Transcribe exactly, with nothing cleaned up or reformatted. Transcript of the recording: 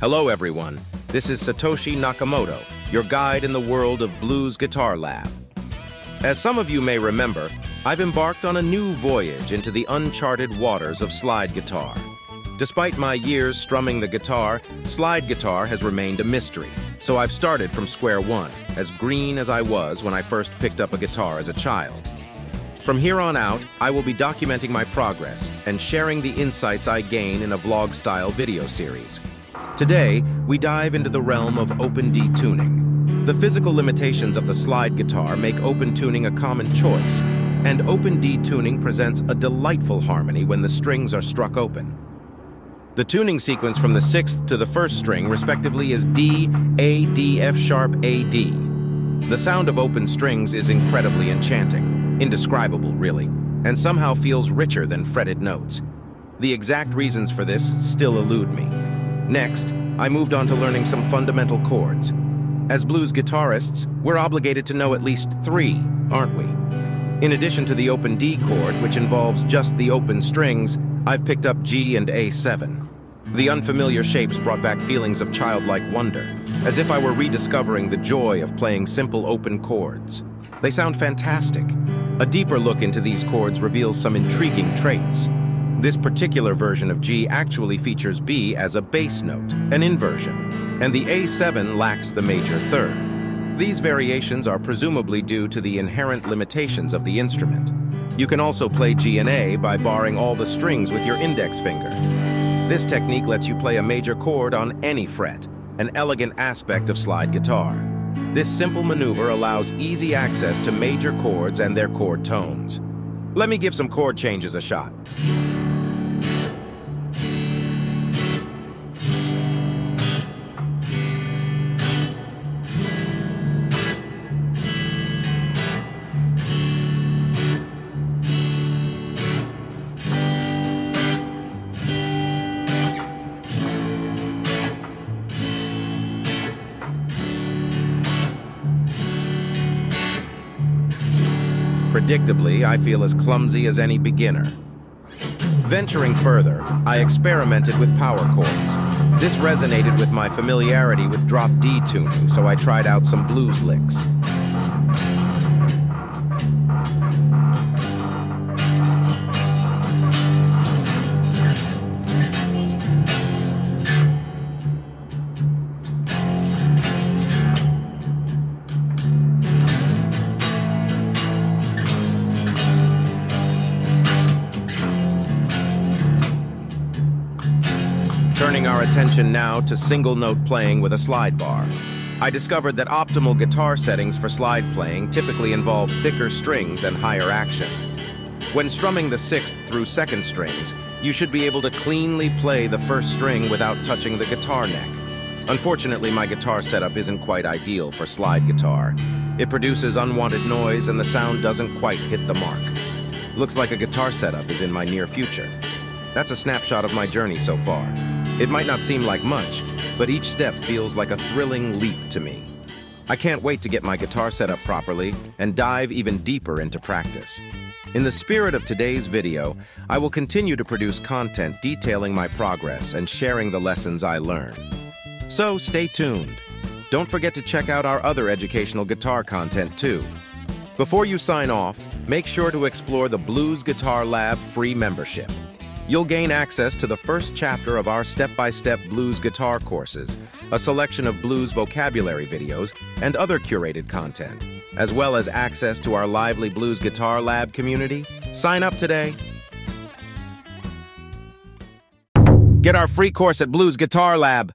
Hello everyone, this is Satoshi Nakamoto, your guide in the world of Blues Guitar Lab. As some of you may remember, I've embarked on a new voyage into the uncharted waters of slide guitar. Despite my years strumming the guitar, slide guitar has remained a mystery, so I've started from square one, as green as I was when I first picked up a guitar as a child. From here on out, I will be documenting my progress and sharing the insights I gain in a vlog-style video series. Today, we dive into the realm of Open D Tuning. The physical limitations of the slide guitar make open tuning a common choice, and Open D Tuning presents a delightful harmony when the strings are struck open. The tuning sequence from the sixth to the first string, respectively, is D, A, D, F sharp, A, D. The sound of open strings is incredibly enchanting, indescribable really, and somehow feels richer than fretted notes. The exact reasons for this still elude me. Next, I moved on to learning some fundamental chords. As blues guitarists, we're obligated to know at least three, aren't we? In addition to the open D chord, which involves just the open strings, I've picked up G and A seven. The unfamiliar shapes brought back feelings of childlike wonder, as if I were rediscovering the joy of playing simple open chords. They sound fantastic. A deeper look into these chords reveals some intriguing traits. This particular version of G actually features B as a bass note, an inversion, and the A seven lacks the major third. These variations are presumably due to the inherent limitations of the instrument. You can also play G and A by barring all the strings with your index finger. This technique lets you play a major chord on any fret, an elegant aspect of slide guitar. This simple maneuver allows easy access to major chords and their chord tones. Let me give some chord changes a shot. Predictably, I feel as clumsy as any beginner. Venturing further, I experimented with power chords. This resonated with my familiarity with drop D tuning, so I tried out some blues licks. Turning our attention now to single note playing with a slide bar. I discovered that optimal guitar settings for slide playing typically involve thicker strings and higher action. When strumming the sixth through second strings, you should be able to cleanly play the first string without touching the guitar neck. Unfortunately, my guitar setup isn't quite ideal for slide guitar. It produces unwanted noise and the sound doesn't quite hit the mark. Looks like a guitar setup is in my near future. That's a snapshot of my journey so far. It might not seem like much, but each step feels like a thrilling leap to me. I can't wait to get my guitar set up properly and dive even deeper into practice. In the spirit of today's video, I will continue to produce content detailing my progress and sharing the lessons I learn. So stay tuned. Don't forget to check out our other educational guitar content too. Before you sign off, make sure to explore the Blues Guitar Lab free membership. You'll gain access to the first chapter of our step-by-step blues guitar courses, a selection of blues vocabulary videos, and other curated content, as well as access to our lively Blues Guitar Lab community. Sign up today. Get our free course at Blues Guitar Lab.